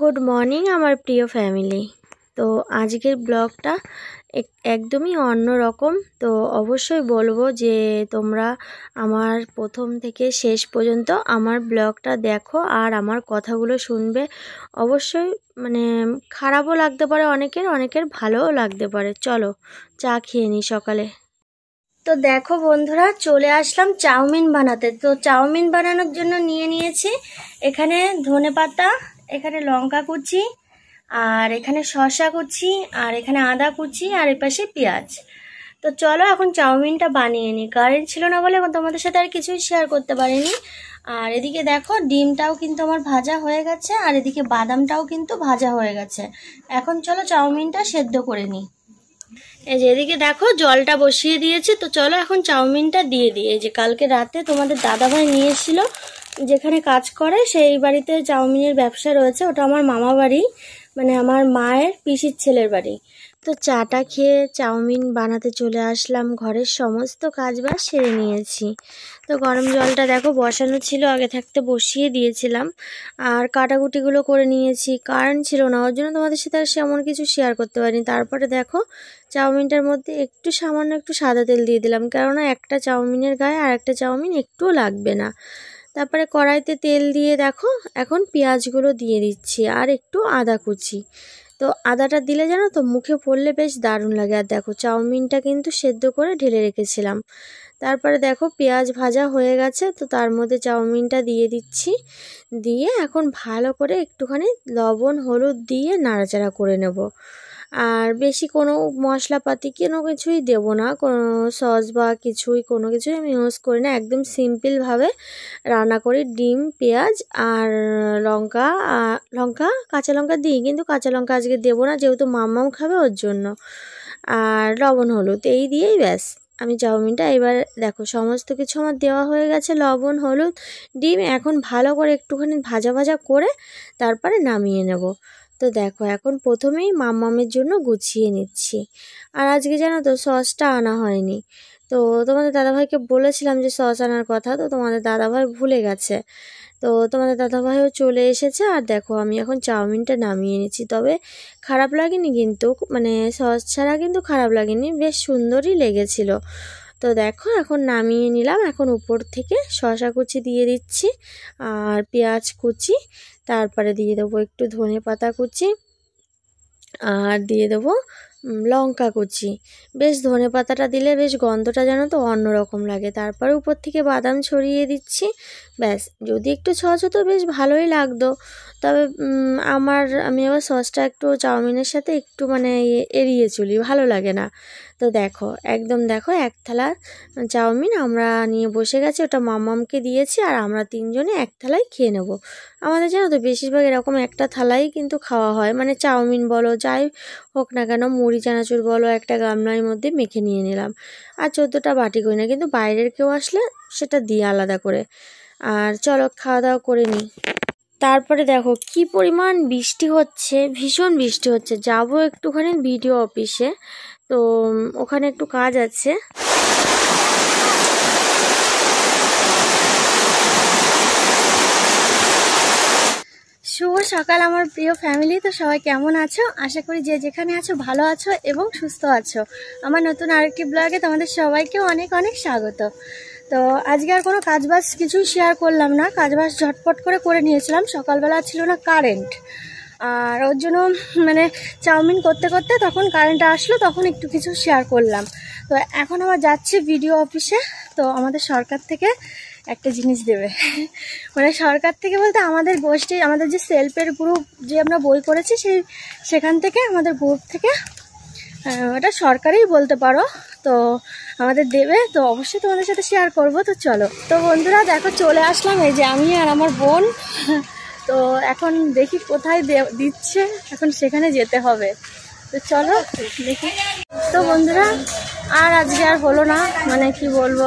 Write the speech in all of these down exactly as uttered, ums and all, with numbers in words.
Good morning আমার প্রিয় family. তো আজকের ব্লগটা একদমই অন্য রকম। তো অবশ্যই বলবো যে তোমরা আমার প্রথম থেকে শেষ পর্যন্ত আমার ব্লগটা দেখো আর আমার কথাগুলো শুনবে। অবশ্যই মানে খারাপও লাগতে পারে অনেকের, অনেকের ভালোও লাগতে পারে। চলো চা খেয়ে নিই সকালে। তো দেখো বন্ধুরা, চলে আসলাম চাউমিন বানাতে। তো চাউমিন বানানোর জন্য নিয়ে নিয়েছি এখানে ধনে পাতা, এখানে লঙ্কা কুচি, আর এখানে শসা কুচি, আর এখানে আদা কুচি, আর এপাশে পেঁয়াজ। তো চলো এখন চাউমিনটা বানিয়ে নিই। কারেন্ট ছিল না বলে তোমাদের সাথে আর কিছুই শেয়ার করতে পারিনি। আর এদিকে দেখো ডিমটাও কিন্তু আমার ভাজা হয়ে গেছে, আর এদিকে বাদামটাও কিন্তু ভাজা হয়ে গেছে। এখন চলো চাউমিনটা সেদ্ধ করে নিই। এই যে এদিকে দেখো জলটা বসিয়ে দিয়েছি। তো চলো এখন চাউমিনটা দিয়ে দিই। এই যে কালকে রাতে তোমাদের দাদাভাই নিয়ে এসেছিলো, যেখানে কাজ করে সেই বাড়িতে চাউমিনের ব্যবসা রয়েছে। ওটা আমার মামা বাড়ি, মানে আমার মায়ের পিসির ছেলের বাড়ি। তো চাটা খেয়ে চাউমিন বানাতে চলে আসলাম। ঘরের সমস্ত কাজ বাজ সেরে নিয়েছি। তো গরম জলটা দেখো বসানো ছিল, আগে থাকতে বসিয়ে দিয়েছিলাম। আর কাটাকুটিগুলো করে নিয়েছি, কারেন্ট ছিল না ওর জন্য তোমাদের সাথে আর সেমন কিছু শেয়ার করতে পারিনি। তারপরে দেখো চাউমিনটার মধ্যে একটু সামান্য একটু সাদা তেল দিয়ে দিলাম, কেননা একটা চাউমিনের গায়ে আর একটা চাউমিন একটুও লাগবে না। তারপরে কড়াইতে তেল দিয়ে দেখো এখন পেঁয়াজগুলো দিয়ে দিচ্ছি, আর একটু আদা কুচি। তো আদাটা দিলে জানো তো মুখে পড়লে বেশ দারুণ লাগে। আর দেখো চাউমিনটা কিন্তু সেদ্ধ করে ঢেলে রেখেছিলাম। তারপরে দেখো পেঁয়াজ ভাজা হয়ে গেছে, তো তার মধ্যে চাউমিনটা দিয়ে দিচ্ছি। দিয়ে এখন ভালো করে একটুখানি লবণ হলুদ দিয়ে নাড়াচাড়া করে নেব। আর বেশি কোনো মশলাপাতি কোনো কিছুই দেব না, কোনো সস বা কিছুই কোনো কিছুই আমি ইউজ করি না। একদম সিম্পলভাবে রান্না করি। ডিম, পেঁয়াজ আর লঙ্কা, লঙ্কা কাঁচা লঙ্কা দিই, কিন্তু কাঁচা লঙ্কা আজকে দেবো না, যেহেতু মাম্মাও খাবে ওর জন্য। আর লবণ হলুদ এই দিয়েই ব্যাস আমি চাউমিনটা। এবার দেখো সমস্ত কিছু আমার দেওয়া হয়ে গেছে, লবণ হলুদ ডিম। এখন ভালো করে একটুখানি ভাজা ভাজা করে তারপরে নামিয়ে নেব। তো দেখো এখন প্রথমেই মাম্মামের জন্য গুছিয়ে নিচ্ছি। আর আজকে জানো তো সসটা আনা হয়নি। তো তোমাদের দাদাভাইকে বলেছিলাম যে সস আনার কথা, তো তোমাদের দাদাভাই ভুলে গেছে। তো তোমাদের দাদাভাইও চলে এসেছে। আর দেখো আমি এখন চাউমিনটা নামিয়ে নিচ্ছি। তবে খারাপ লাগেনি কিন্তু, মানে সস ছাড়া কিন্তু খারাপ লাগেনি, বেশ সুন্দরই লেগেছিল। তো দেখো এখন নামিয়ে নিলাম। এখন উপর থেকে শসা কুচি দিয়ে দিচ্ছি, আর পেঁয়াজ কুচি, তারপরে দিয়ে দেবো একটু ধনে পাতা কুচি, আর দিয়ে দেবো লঙ্কা কুচি। বেশ ধনে পাতাটা দিলে বেশ গন্ধটা যেন তো অন্যরকম লাগে। তারপরে উপর থেকে বাদাম ছড়িয়ে দিচ্ছি। ব্যাস যদি একটু সস হতো বেশ ভালোই লাগতো। তবে আমার আমি আবার সসটা একটু চাউমিনের সাথে একটু মানে এড়িয়ে চলি, ভালো লাগে না। তো দেখো একদম দেখো এক থালা চাউমিন আমরা নিয়ে বসে গেছি, ওটা মাম্মামকে দিয়েছি। আর আমরা তিনজনে এক থালাই খেয়ে নেব। আমাদের জানো তো বেশিরভাগ এরকম একটা থালাই কিন্তু খাওয়া হয়, মানে চাউমিন বলো যাই হোক না কেন, মুড়ি চানাচুর বলো একটা গামলার মধ্যে মেখে নিয়ে নিলাম। আর চোদ্দোটা বাটি করি না, কিন্তু বাইরের কেউ আসলে সেটা দিয়ে আলাদা করে। আর চলো খাওয়া দাওয়া করে নিই। তারপরে দেখো কি পরিমাণ বৃষ্টি হচ্ছে, ভীষণ বৃষ্টি হচ্ছে। যাবো একটুখানি ভিডিও অফিসে, তো ওখানে একটু কাজ আছে। শুভ সকাল আমার প্রিয় ফ্যামিলি। তো সবাই কেমন আছো? আশা করি যে যেখানে আছো ভালো আছো এবং সুস্থ আছো। আমার নতুন আরেকটি ব্লগে তোমাদের সবাইকে অনেক অনেক স্বাগত। তো আজকে আর কোনো কাজবাজ কিছুই শেয়ার করলাম না, কাজবাজ ঝটপট করে করে নিয়েছিলাম। সকালবেলা ছিল না কারেন্ট, আর ওর জন্য মানে চাউমিন করতে করতে তখন কারেন্টটা আসলো, তখন একটু কিছু শেয়ার করলাম। তো এখন আবার যাচ্ছি ভিডিও অফিসে। তো আমাদের সরকার থেকে একটা জিনিস দেবে, মানে সরকার থেকে বলতে আমাদের গোষ্ঠী, আমাদের যে সেলফের গ্রুপ যে আমরা বই করেছি সেই সেখান থেকে, আমাদের গ্রুপ থেকে, এটা সরকারই বলতে পারো, তো আমাদের দেবে। তো অবশ্যই তোমাদের সাথে শেয়ার করব। তো চলো। তো বন্ধুরা দেখো চলে আসলাম, এই যে আমি আর আমার বোন। তো এখন দেখি কোথায় দিচ্ছে, এখন সেখানে যেতে হবে। তো চলো দেখি। তো বন্ধুরা আর আজকে আর হলো না, মানে কি বলবো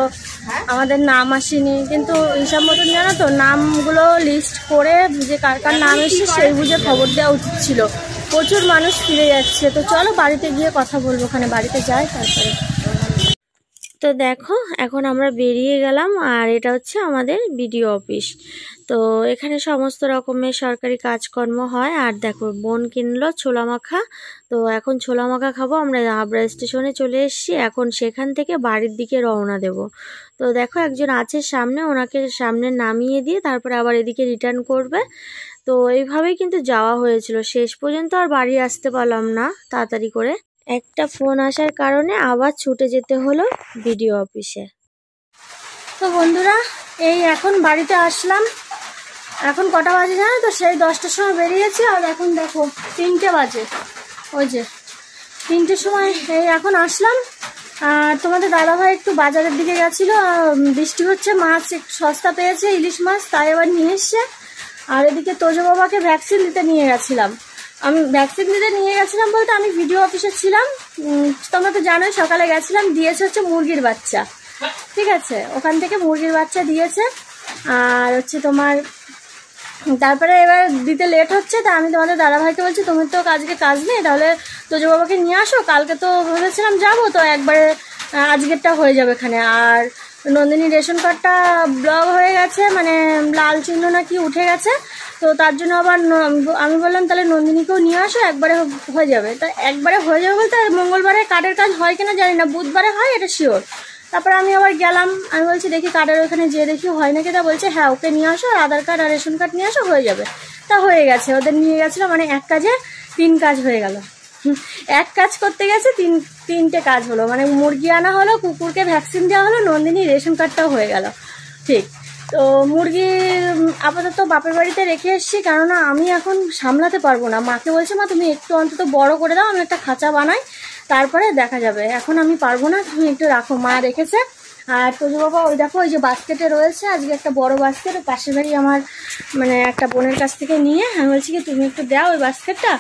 আমাদের নাম আসেনি, কিন্তু হিসাব মতন জানো তো নামগুলো লিস্ট করে যে কার কার নাম এসছে সেই বুঝে খবর দেওয়া উচিত ছিল। প্রচুর মানুষ ফিরে যাচ্ছে। তো চলো বাড়িতে গিয়ে কথা বলবো, ওখানে বাড়িতে যাই তারপরে। তো দেখো এখন আমরা বেরিয়ে গেলাম, আর এটা হচ্ছে আমাদের বিডিও অফিস। তো এখানে সমস্ত রকমের সরকারি কাজকর্ম হয়। আর দেখো বোন কিনলো ছোলা মাখা, তো এখন ছোলা মাখা খাবো। আমরা হাবড়া স্টেশনে চলে এসেছি, এখন সেখান থেকে বাড়ির দিকে রওনা দেব। তো দেখো একজন আছে সামনে, ওনাকে সামনে নামিয়ে দিয়ে তারপরে আবার এদিকে রিটার্ন করবে। তো এইভাবেই কিন্তু যাওয়া হয়েছিল, শেষ পর্যন্ত আর বাড়ি আসতে পারলাম না তাড়াতাড়ি করে। একটা ফোন আসার কারণে আবার ছুটে যেতে হলো বিডিও অফিসে। তো বন্ধুরা এই এখন বাড়িতে আসলাম। এখন কটা বাজে জানো তো? সেই দশটার সময় বেরিয়েছি, আর এখন দেখো তিনটে বাজে। ওই যে তিনটের সময় এই এখন আসলাম। আর তোমাদের দাদাভাই একটু বাজারের দিকে গেছিলো, বৃষ্টি হচ্ছে, মাছ একটু সস্তা পেয়েছে ইলিশ মাছ, তাই আবার নিয়ে এসছে। আর এদিকে তোজো বাবাকে ভ্যাকসিন দিতে নিয়ে গেছিলাম। আমি ভ্যাকসিন দিতে নিয়ে গেছিলাম বলতে আমি ভিডিও অফিসে ছিলাম, তোমরা তো জানোই। সকালে গেছিলাম, দিয়েছে হচ্ছে মুরগির বাচ্চা, ঠিক আছে? ওখান থেকে মুরগির বাচ্চা দিয়েছে। আর হচ্ছে তোমার তারপরে এবার দিতে লেট হচ্ছে, তা আমি তোমাদের দাদাভাইকে বলছি তুমি তো আজকে কাজ নেই, তাহলে তোজো বাবাকে নিয়ে আসো। কালকে তো ভেবেছিলাম যাবো, তো একবারে আজকেরটা হয়ে যাবে এখানে। আর নন্দিনী রেশন কার্ডটা ব্লক হয়ে গেছে, মানে লাল চিহ্ন না কি উঠে গেছে, তো তার জন্য আবার আমি বললাম তাহলে নন্দিনীকেও নিয়ে আসো, একবারে হয়ে যাবে। তা একবারে হয়ে যাবে বলতে মঙ্গলবারে কার্ডের কাজ হয় কিনা জানি না, বুধবারে হয় এটা শিওর। তারপরে আমি আবার গেলাম, আমি বলছি দেখি কার্ডের ওখানে যেয়ে দেখি হয় নাকি। তা বলছে হ্যাঁ ওকে নিয়ে আসো, আর আধার কার্ড আর রেশন কার্ড নিয়ে আসো, হয়ে যাবে। তা হয়ে গেছে, ওদের নিয়ে গেছিলো, মানে এক কাজে তিন কাজ হয়ে গেল। এক কাজ করতে গেছে তিন তিনটে কাজ হলো, মানে মুরগি আনা হলো, কুকুরকে ভ্যাকসিন দেওয়া হলো, নন্দিনী রেশন কার্ডটাও হয়ে গেল। ঠিক তো মুরগি আপাতত বাপের বাড়িতে রেখে এসেছি, কেননা আমি এখন সামলাতে পারবো না। মাকে বলছে মা তুমি একটু অন্তত বড় করে দাও, আমি একটা খাঁচা বানাই, তারপরে দেখা যাবে, এখন আমি পারবো না, তুমি একটু রাখো। মা রেখেছে। আর তোজো বাবা ওই দেখো ওই যে বাস্কেটে রয়েছে আজকে একটা বড় বাস্কেট, পাশের বাড়ি আমার মানে একটা বোনের কাছ থেকে নিয়ে। আমি বলছি কি তুমি একটু দাও ওই বাস্কেটটা,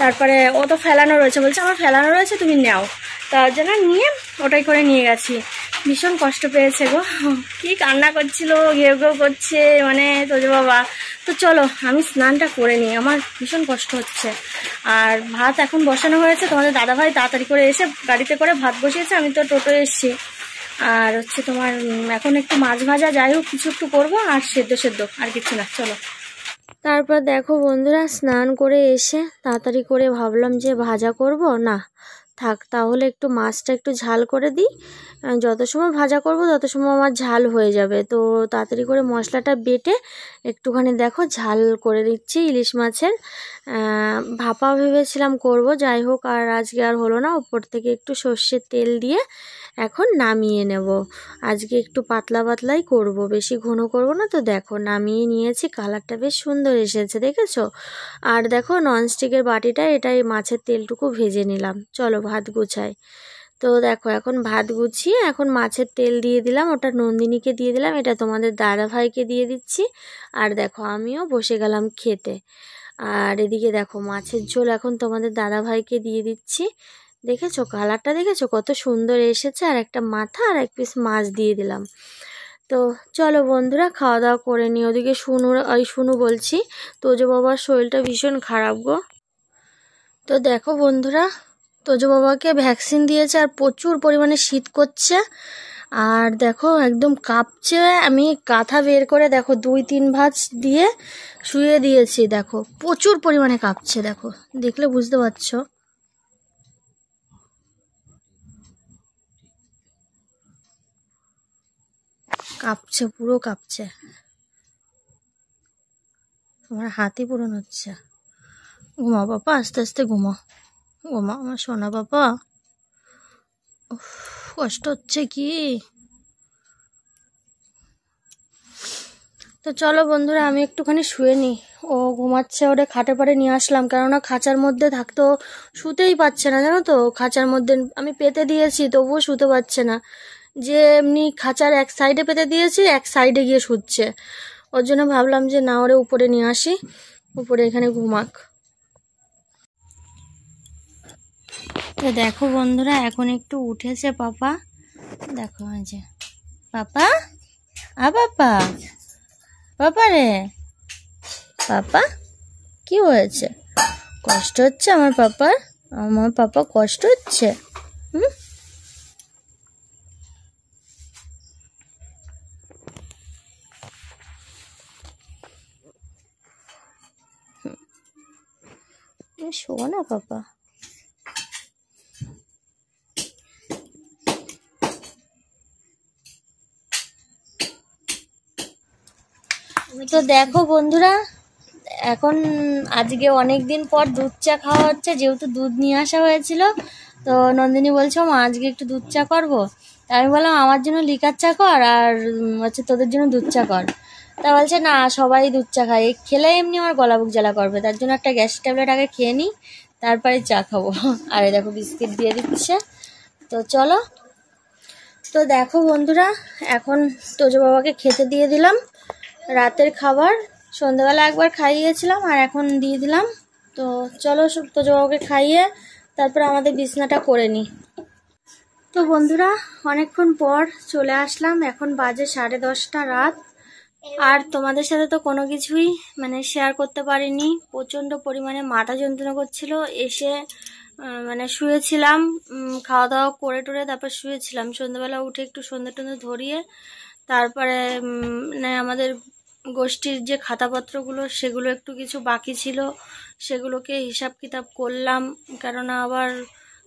তারপরে ও তো ফেলানো রয়েছে, বলছে আমার ফেলানো রয়েছে তুমি নাও, তার জন্য নিয়ে ওটাই করে নিয়ে গেছি। ভীষণ কষ্ট পেয়েছে গো, কি কান্না করছিল, ঘেউ ঘেউ করছে মানে তোজো বাবা। তো চলো আমি স্নানটা করে নিই, আমার ভীষণ কষ্ট হচ্ছে। আর ভাত এখন বসানো হয়েছে, তোমাদের দাদাভাই তাড়াতাড়ি করে এসে গাড়িতে করে ভাত বসিয়েছে, আমি তো টোটো এসেছি। আর হচ্ছে তোমার এখন একটু মাছ ভাজা যাই হোক কিছু একটু করবো, আর সেদ্ধ সেদ্ধ আর কিছু না। চলো তারপর দেখো বন্ধুরা স্নান করে এসে তাড়াতাড়ি করে ভাবলাম যে ভাজা করব না, থাক তাহলে একটু মাছটা একটু ঝাল করে দিই, যত সময় ভাজা করব তত সময় আমার ঝাল হয়ে যাবে। তো তাড়াতাড়ি করে মশলাটা বেটে একটুখানি দেখো ঝাল করে দিচ্ছি ইলিশ মাছের। ভাপা ভেবেছিলাম করব, যাই হোক আর আজকে আর হলো না। উপর থেকে একটু সর্ষের তেল দিয়ে এখন নামিয়ে নেব। আজকে একটু পাতলা পাতলাই করব, বেশি ঘন করব না। তো দেখো নামিয়ে নিয়েছি, কালারটা বেশ সুন্দর এসেছে, দেখেছো? আর দেখো ননস্টিকের বাটিটা, এটাই মাছের তেলটুকু ভেজে নিলাম। চলো ভাত গুছাই। তো দেখো এখন ভাত গুছিয়ে এখন মাছের তেল দিয়ে দিলাম, ওটা নন্দিনীকে দিয়ে দিলাম, এটা তোমাদের দাদাভাইকে দিয়ে দিচ্ছি। আর দেখো আমিও বসে গেলাম খেতে। আর এদিকে দেখো মাছের ঝোল এখন তোমাদের দাদাভাইকে দিয়ে দিচ্ছি। দেখেছো কালারটা, দেখেছো কত সুন্দর এসেছে। আর একটা মাথা আর এক পিস মাছ দিয়ে দিলাম। তো চলো বন্ধুরা খাওয়া দাওয়া করে নিই। ওদিকে শুনু, ওই শুনু বলছি তোজো বাবার শরীরটা ভীষণ খারাপ গো। তো দেখো বন্ধুরা তোজো বাবাকে ভ্যাকসিন দিয়েছে, আর প্রচুর পরিমাণে শীত করছে। আর দেখো একদম কাঁপছে। আমি কাঁথা বের করে দেখো দুই তিন ভাঁজ দিয়ে শুয়ে দিয়েছি, দেখো প্রচুর পরিমাণে কাঁপছে, দেখো দেখলে বুঝতে পারছো। কাঁপছে, পুরো কাঁপছে, আমার হাতই পূরণ হচ্ছে। ঘুমা বাবা, আস্তে আস্তে ঘুমা, ঘুমা আমার সোনা বাবা। কষ্ট হচ্ছে কি। তো চলো বন্ধুরা আমি একটুখানি শুয়ে নিই। ও ঘুমাচ্ছে, ওটা খাটে পাড়ে নিয়ে আসলাম, কেননা খাঁচার মধ্যে থাকতো শুতেই পারছে না জানো তো। খাঁচার মধ্যে আমি পেতে দিয়েছি, তবুও শুতে পারছে না। যে এমনি খাঁচার এক সাইডে পেতে দিয়েছি, এক সাইডে গিয়ে শুচ্ছে। ওর জন্য ভাবলাম যে না ওরে উপরে নিয়ে আসি, উপরে এখানে ঘুমাক। তো দেখো বন্ধুরা এখন একটু উঠেছে পাপা, দেখো যে পাপা আ পাপা পাপা রে পাপা, কি হয়েছে? কষ্ট হচ্ছে আমার পাপার? আমার পাপা কষ্ট হচ্ছে? হুম तुम सो ना पापा। তো দেখো বন্ধুরা, এখন আজকে অনেক দিন পর দুধ চা খাওয়া হচ্ছে, যেহেতু দুধ নিয়ে আসা হয়েছিল। তো নন্দিনী বলছে মা আজকে একটু দুধ চা করব। তা আমি বললাম আমার জন্য লিকার চা কর আর হচ্ছে তোদের জন্য দুধ চা কর। তা বলছে না সবাই দুধ চা খায়, খেলে এমনি আমার গলা বুক জ্বালা করবে, তার জন্য একটা গ্যাস ট্যাবলেট আগে খেয়ে নিই তারপরে চা খাবো। আর দেখো বিস্কিট দিয়ে দিচ্ছে। তো চলো, তো দেখো বন্ধুরা এখন তোজো বাবাকে খেতে দিয়ে দিলাম রাতের খাবার। সন্ধ্যাবেলা একবার খাইয়েছিলাম আর এখন দিয়ে দিলাম। তো চলো তোজো বাবাকে খাইয়ে তারপর আমাদের বিছনাটা করে নিই। তো বন্ধুরা অনেকক্ষণ পর চলে আসলাম, এখন বাজে সাড়ে দশটা রাত। আর তোমাদের সাথে তো কোনো কিছুই মানে শেয়ার করতে পারিনি, প্রচণ্ড পরিমাণে মাথা যন্ত্রণা করছিল। এসে মানে শুয়েছিলাম, খাওয়া দাওয়া করে টরে তারপর শুয়েছিলাম। সন্ধ্যাবেলা উঠে একটু সন্ধ্যা টন্ধে ধরিয়ে তারপরে মানে আমাদের গোষ্ঠীর যে খাতাপত্রগুলো সেগুলো একটু কিছু বাকি ছিল, সেগুলোকে হিসাব কিতাব করলাম। কেননা আবার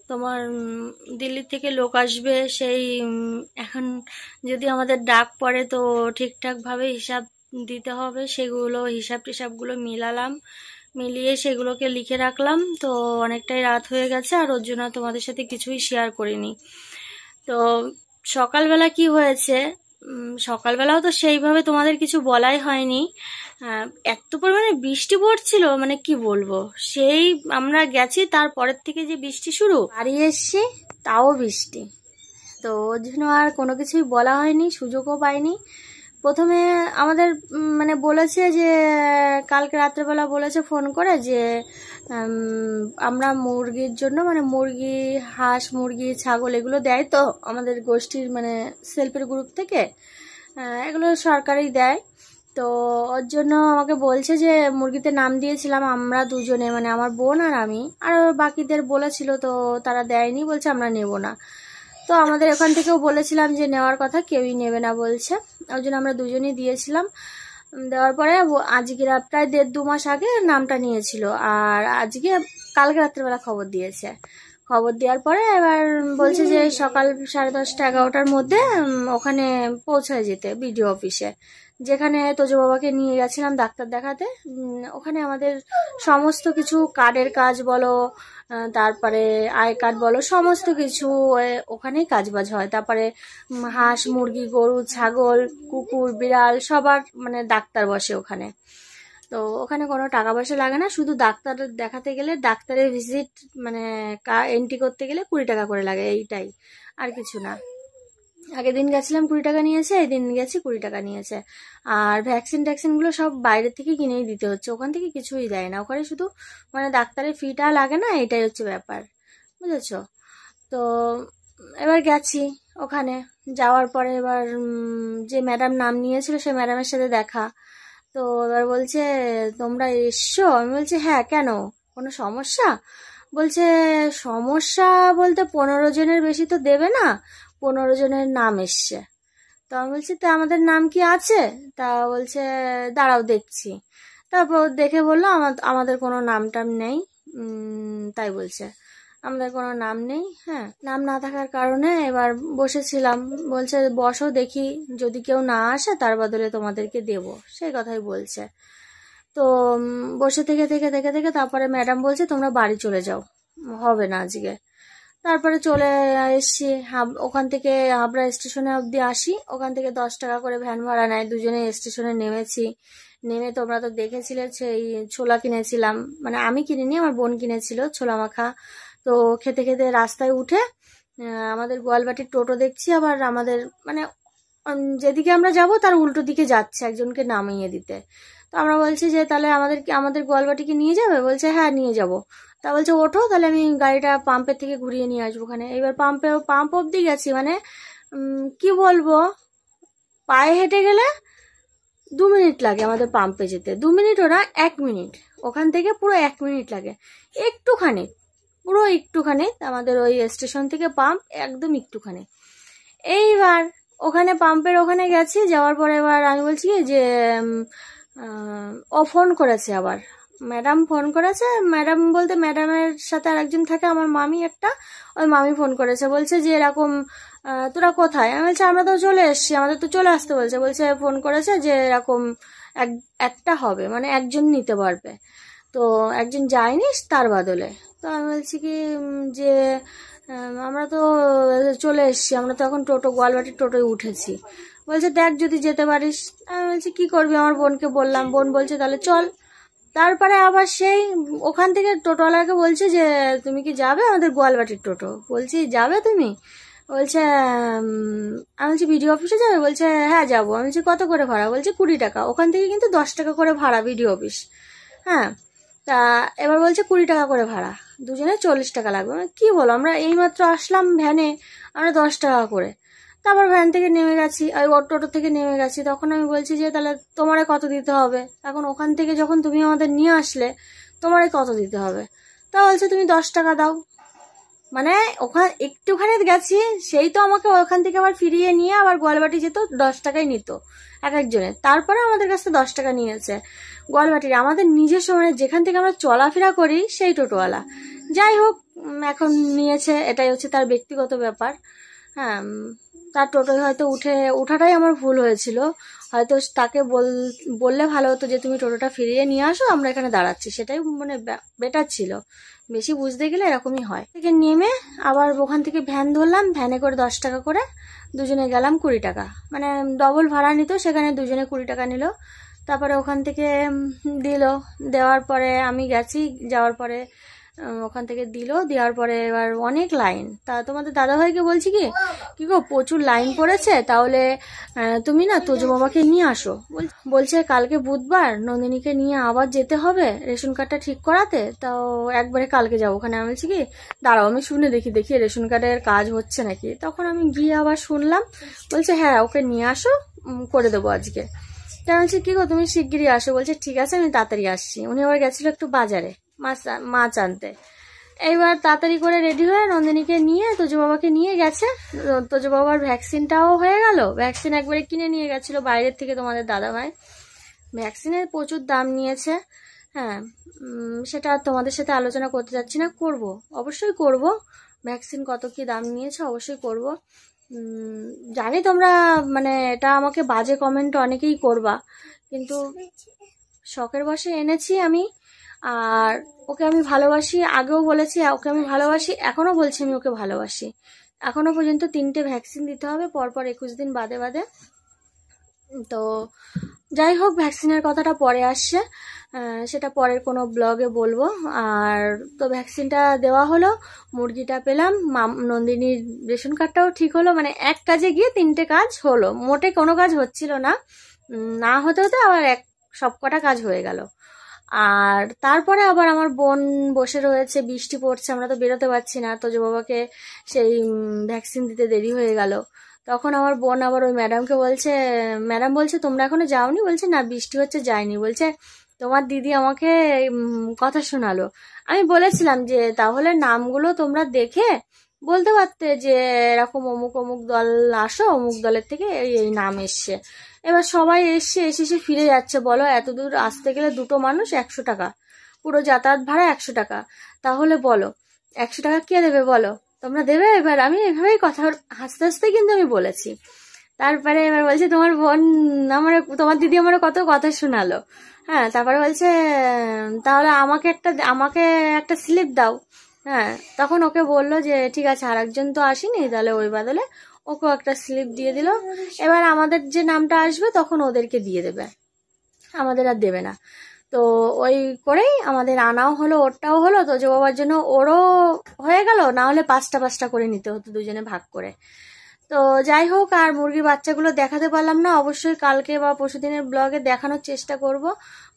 তোমার দিল্লি থেকে লোক আসবে, সেই এখন যদি আমাদের ডাক পড়ে তো ঠিকঠাকভাবে হিসাব দিতে হবে। সেগুলো হিসাব টিসাবগুলো মিলালাম, মিলিয়ে সেগুলোকে লিখে রাখলাম। তো অনেকটাই রাত হয়ে গেছে আর ওর জন্য তোমাদের সাথে কিছুই শেয়ার করিনি। তো সকালবেলা কি হয়েছে, সকালবেলাও তো সেইভাবে তোমাদের কিছু বলাই হয়নি। এত পরিমাণে বৃষ্টি পড়ছিল মানে কি বলবো, সেই আমরা গেছি তারপরের থেকে যে বৃষ্টি শুরু, বাড়ি এসছি তাও বৃষ্টি। তো ওর জন্য আর কোনো কিছুই বলা হয়নি, সুযোগও পাইনি। প্রথমে আমাদের মানে বলেছে যে কালকে রাত্রেবেলা বলেছে ফোন করে যে আমরা মুরগির জন্য মানে মুরগি, হাঁস, মুরগি, ছাগল এগুলো দেয় তো আমাদের গোষ্ঠীর মানে সেলফের গ্রুপ থেকে, এগুলো সরকারি দেয়। তো ওর জন্য আমাকে বলছে যে মুরগিতে নাম দিয়েছিলাম আমরা দুজনে, মানে আমার বোন আর আমি, আর বাকিদের বলেছিল তো তারা দেয়নি, বলছে আমরা নেব না। তো আমাদের এখান থেকেও বলেছিলাম যে নেওয়ার কথা, কেউই নেবে না বলছে। ওই জন্য আমরা দুজনেই দিয়েছিলাম। দেওয়ার পরে আজকে প্রায় দেড় দু মাস আগে নামটা নিয়েছিল, আর আজকে কালকে রাত্রেবেলা খবর দিয়েছে। খবর দেওয়ার পরে এবার বলছে যে সকাল সাড়ে দশটা এগারোটার মধ্যে ওখানে পৌঁছায় যেতে, বিডিও অফিসে, যেখানে তোজো বাবাকে নিয়ে গেছিলাম ডাক্তার দেখাতে। ওখানে আমাদের সমস্ত কিছু কার্ডের কাজ বলো, তারপরে আই কার্ড বলো, সমস্ত কিছু ওখানেই কাজ বাজ হয়। তারপরে হাঁস, মুরগি, গরু, ছাগল, কুকুর, বিড়াল সবার মানে ডাক্তার বসে ওখানে। তো ওখানে কোনো টাকা পয়সা লাগে না, শুধু ডাক্তার দেখাতে গেলে ডাক্তারের ভিজিট মানে এন্ট্রি করতে গেলে কুড়ি টাকা করে লাগে, এইটাই আর কিছু না। আগের দিন গেছিলাম কুড়ি টাকা নিয়েছে, এই দিন গেছি কুড়ি টাকা নিয়েছে। আর ভ্যাকসিন ট্যাকসিনগুলো সব বাইরে থেকে কিনেই দিতে হচ্ছে, ওখান থেকে কিছুই দেয় না। ওখানে শুধু মানে ডাক্তারের ফিটা লাগে না, এটাই হচ্ছে ব্যাপার, বুঝেছ তো। এবার গেছি ওখানে, যাওয়ার পরে এবার যে ম্যাডাম নাম নিয়েছিল সে ম্যাডামের সাথে দেখা। তো এবার বলছে তোমরা এসছো, আমি বলছি হ্যাঁ, কেন কোনো সমস্যা? বলছে সমস্যা বলতে পনেরো জনের বেশি তো দেবে না, পনেরো জনের নাম এসছে। তো আমি বলছি তা আমাদের নাম কি আছে? তা বলছে দাঁড়াও দেখছি। তারপর দেখে বললো আমাদের কোনো নাম টাম নেই, তাই বলছে আমাদের কোনো নাম নেই। হ্যাঁ, নাম না থাকার কারণে এবার বসেছিলাম, বলছে বসো দেখি, যদি কেউ না আসে তার বদলে তোমাদেরকে দেব, সেই কথাই বলছে। তো বসে থেকে থেকে থেকে থেকে তারপরে ম্যাডাম বলছে তোমরা বাড়ি চলে যাও, হবে না আজকে। তারপরে চলে এসছি, ওখান থেকে হাবড়া স্টেশনে অবধি আসি, ওখান থেকে দশ টাকা করে ভ্যান ভাড়া নেয়। দুজনে স্টেশনে নেমেছি, নেমে তোমরা তো দেখেছিলে সেই ছোলা কিনেছিলাম, মানে আমি কিনিনি, আমার বোন কিনেছিল ছোলা মাখা। তো খেতে খেতে রাস্তায় উঠে আমাদের গোয়ালবাটির টোটো দেখছি, আবার আমাদের মানে যেদিকে আমরা যাব তার উল্টো দিকে যাচ্ছে একজনকে নামিয়ে দিতে। তো আমরা বলছি যে তাহলে আমাদের আমাদের গোয়ালবাটিকে নিয়ে যাবে? বলছে হ্যাঁ নিয়ে যাব। তা বলছে ওঠো তাহলে আমি গাড়িটা পাম্পের থেকে ঘুরিয়ে নিয়ে আসবো ওখানে। এবার পাম্পে পাম্প অব্দি গেছি, মানে কি বলবো, পায়ে হেঁটে গেলে দু মিনিট লাগে আমাদের পাম্পে যেতে, দু মিনিট ওরা এক মিনিট, ওখান থেকে পুরো এক মিনিট লাগে, একটুখানি, পুরো একটুখানি আমাদের ওই স্টেশন থেকে পাম্প একদম একটুখানি। এইবার ওখানে পাম্পের ওখানে গেছি, যাওয়ার পরে এবার আমি বলছি যে ও ফোন করেছে আবার ম্যাডাম ফোন করেছে, ম্যাডাম বলতে ম্যাডামের সাথে আরেকজন থাকে আমার মামি একটা, ওই মামি ফোন করেছে বলছে যে এরকম তোরা কোথায়, আমি বলছি আমরা তো চলে এসছি, আমাদের তো চলে আসতে বলছে, বলছে ফোন করেছে যে এরকম এক একটা হবে মানে একজন নিতে পারবে, তো একজন যায়নি তার বদলে, তো আমি বলছি কি যে আমরা তো চলে এসছি, আমরা তো এখন টোটো গোয়ালবাটির টোটোয় উঠেছি, বলছে দেখ যদি যেতে পারিস, আমি বলছি কি করবি, আমার বোনকে বললাম, বোন বলছে তাহলে চল, তারপরে আবার সেই ওখান থেকে টোটোওয়ালাকে বলছে যে তুমি কি যাবে আমাদের গোয়ালবাটির টোটো, বলছি যাবে তুমি, বলছে আমি বলছি বিডিও অফিসে যাবে, বলছে হ্যাঁ যাবো, আমি বলছি কত করে ভাড়া, বলছে কুড়ি টাকা, ওখান থেকে কিন্তু দশ টাকা করে ভাড়া বিডিও অফিস, হ্যাঁ তা এবার বলছে কুড়ি টাকা করে ভাড়া, দুজনে চল্লিশ টাকা লাগবে, কি বলো আমরা এইমাত্র আসলাম ভ্যানে, আমরা দশ টাকা করে, তারপর ভ্যান থেকে নেমে গেছি আর টোটো থেকে নেমে গেছি, তখন আমি বলছি যে তাহলে তোমার কত দিতে হবে, এখন ওখান থেকে যখন তুমি আমাদের নিয়ে আসলে তোমার কত দিতে হবে, তা বলছে তুমি দশ টাকা দাও, মানে ওখান একটুখানি গেছি সেই তো আমাকে ওখান থেকে আবার ফিরিয়ে নিয়ে আবার গোয়ালবাটি যেত, দশ টাকাই নিত এক একজনের, তারপরে আমাদের কাছে দশ টাকা নিয়েছে গোয়ালবাটির আমাদের নিজস্ব মানে যেখান থেকে আমরা চলাফেরা করি সেই টোটোওয়ালা, যাই হোক এখন নিয়েছে, এটাই হচ্ছে তার ব্যক্তিগত ব্যাপার, হ্যাঁ তার টোটোয় হয়তো উঠে উঠাটাই আমার ভুল হয়েছিল, হয়তো তাকে বল বললে ভালো হতো যে তুমি টোটোটা ফিরিয়ে নিয়ে আসো আমরা এখানে দাঁড়াচ্ছি, সেটাই মানে বেটার ছিল, বেশি বুঝতে গেলে এরকমই হয়। থেকে নেমে আবার ওখান থেকে ভ্যান ধরলাম, ভ্যানে করে দশ টাকা করে দুজনে গেলাম কুড়ি টাকা, মানে ডবল ভাড়া নিত সেখানে দুজনে কুড়ি টাকা নিল, তারপরে ওখান থেকে দিল, দেওয়ার পরে আমি গেছি, যাওয়ার পরে ওখান থেকে দিল, দেওয়ার পরে এবার অনেক লাইন, তা তোমাদের দাদাভাইকে বলছি কি কি গো প্রচুর লাইন পড়েছে, তাহলে তুমি না তোজো বাবাকে নিয়ে আসো, বলছে কালকে বুধবার নন্দিনীকে নিয়ে আবার যেতে হবে রেশন কার্ডটা ঠিক করাতে, তাও একবারে কালকে যাবো ওখানে, আমি বলছি কি দাঁড়াও আমি শুনে দেখি দেখি রেশন কার্ডের কাজ হচ্ছে নাকি, তখন আমি গিয়ে আবার শুনলাম বলছে হ্যাঁ ওকে নিয়ে আসো করে দেবো আজকে, তা বলছে কি গো তুমি শিগগিরই আসো, বলছে ঠিক আছে আমি তাড়াতাড়ি আসছি, উনি আবার গেছিল একটু বাজারে মাছ মাছ আনতে, এইবার তাড়াতাড়ি করে রেডি হয়ে নন্দিনীকে নিয়ে তোজো বাবাকে নিয়ে গেছে, তোজো বাবার ভ্যাকসিনটাও হয়ে গেল, ভ্যাকসিন একবারে কিনে নিয়ে গেছিল বাইরের থেকে তোমাদের দাদাভাই, ভ্যাকসিনের প্রচুর দাম নিয়েছে, হ্যাঁ সেটা তোমাদের সাথে আলোচনা করতে যাচ্ছি না, করব অবশ্যই করব, ভ্যাকসিন কত কি দাম নিয়েছে অবশ্যই করব, জানি তোমরা মানে এটা আমাকে বাজে কমেন্ট অনেকেই করবা, কিন্তু শখের বসে এনেছি আমি, আর ওকে আমি ভালোবাসি, আগেও বলেছি ওকে আমি ভালোবাসি, এখনো বলছি আমি ওকে ভালোবাসি, এখনো পর্যন্ত তিনটে ভ্যাকসিন দিতে হবে পরপর একুশ দিন বাদে বাদে, তো যাই হোক ভ্যাকসিনের কথাটা পরে আসছে, সেটা পরের কোনো ব্লগে বলবো, আর তো ভ্যাকসিনটা দেওয়া হলো, মুরগিটা পেলাম, নন্দিনীর রেশন কার্ডটাও ঠিক হলো, মানে এক কাজে গিয়ে তিনটে কাজ হলো, মোটে কোনো কাজ হচ্ছিল না, না হতে হতে আবার এক সবকটা কাজ হয়ে গেল, আর তারপরে আবার আমার বোন বসে রয়েছে, বৃষ্টি পড়ছে আমরা তো বেরোতে পারছি না, তোজো বাবাকে সেই ভ্যাকসিন দিতে দেরি হয়ে গেল, তখন আমার বোন আবার ওই ম্যাডামকে বলছে, ম্যাডাম বলছে তোমরা এখনো যাওনি, বলছে না বৃষ্টি হচ্ছে যায়নি, বলছে তোমার দিদি আমাকে কথা শোনালো, আমি বলেছিলাম যে তাহলে নামগুলো তোমরা দেখে বলতে পারতে যে এরকম অমুক অমুক দল আসো, অমুক দলের থেকে এই নাম এসছে, এবার সবাই এসছে এসে এসে ফিরে যাচ্ছে, বলো এত দূর আসতে গেলে দুটো মানুষ একশো টাকা পুরো যাতায়াত ভাড়া একশো টাকা তাহলে বলো একশো টাকা কে দেবে বলো তোমরা দেবে, এবার আমি এভাবেই কথা হাসতে হাসতে কিন্তু আমি বলেছি, তারপরে এবার বলছে তোমার বোন আমার তোমার দিদি আমার কত কথা শোনালো, হ্যাঁ তারপরে বলছে তাহলে আমাকে একটা আমাকে একটা স্লিপ দাও, হ্যাঁ তখন ওকে বললো যে ঠিক আছে আর একজন তো আসেনি তাহলে ওই বদলে ওকে একটা স্লিপ দিয়ে দিল, এবার আমাদের যে নামটা আসবে তখন ওদেরকে দিয়ে দেবে, আমাদের আর দেবে না, তো ওই করেই আমাদের আনাও হলো ওরটাও হলো, তো যে বাবার জন্য ওরও হয়ে গেল, না হলে পাঁচটা পাঁচটা করে নিতে হতো দুজনে ভাগ করে, তো যাই হোক আর মুরগির বাচ্চাগুলো দেখাতে পারলাম না, অবশ্যই কালকে বা পরশুদিনের ব্লগে দেখানোর চেষ্টা করব,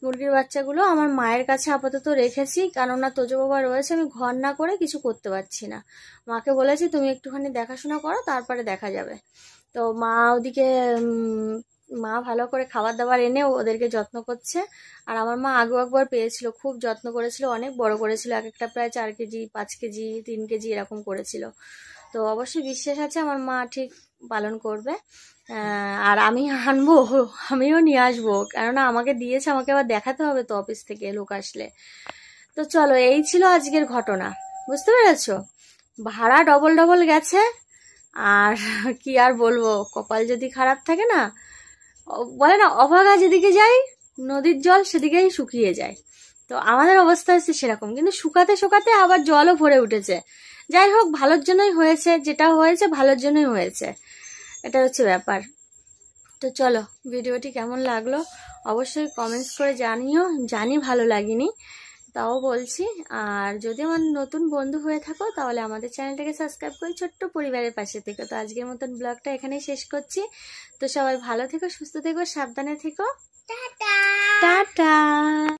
মুরগির বাচ্চাগুলো আমার মায়ের কাছে আপাতত রেখেছি, কেননা তোজো বাবা রয়েছে আমি ঘর না করে কিছু করতে পারছি না, মাকে বলেছি তুমি একটুখানি দেখাশোনা করো তারপরে দেখা যাবে, তো মা ওদিকে মা ভালো করে খাবার দাবার এনে ওদেরকে যত্ন করছে, আর আমার মা আগেও একবার পেয়েছিল খুব যত্ন করেছিল, অনেক বড় করেছিল, এক একটা প্রায় চার কেজি পাঁচ কেজি তিন কেজি এরকম করেছিল, তো অবশ্যই বিশ্বাস আছে আমার মা ঠিক পালন করবে আর আমি আনবো আমিও নিয়ে আসবো কারণ আমাকে দিয়েছে আমাকে আবার দেখাতে হবে তো অফিস থেকে লোক আসলে। তো চলো এই ছিল আজকের ঘটনা, বুঝতে পেরেছো? ভাড়া ডবল ডবল গেছে আর কি আর বলবো, কপাল যদি খারাপ থাকে না, বলে না অভাগা যেদিকে যায় নদীর জল সেদিকেই শুকিয়ে যায়, তো আমাদের অবস্থা হচ্ছে সেরকম। কিন্তু শুকাতে শুকাতে আবার জলও ভরে উঠেছে। যাই হোক ভালোর জন্যই হয়েছে, যেটা হয়েছে ভালোর জন্যই হয়েছে, এটা হচ্ছে ব্যাপার। তো চলো ভিডিওটি কেমন লাগলো অবশ্যই কমেন্টস করে জানিও, জানি ভালো লাগেনি তাও বলছি। আর যদি আমার নতুন বন্ধু হয়ে থাকো তাহলে আমাদের চ্যানেলটাকে সাবস্ক্রাইব করে ছোট্ট পরিবারের পাশে থেকো। তো আজকের মতন ব্লগটা এখানেই শেষ করছি। তো সবাই ভালো থেকো, সুস্থ থেকো, সাবধানে থেকো। Tata tata.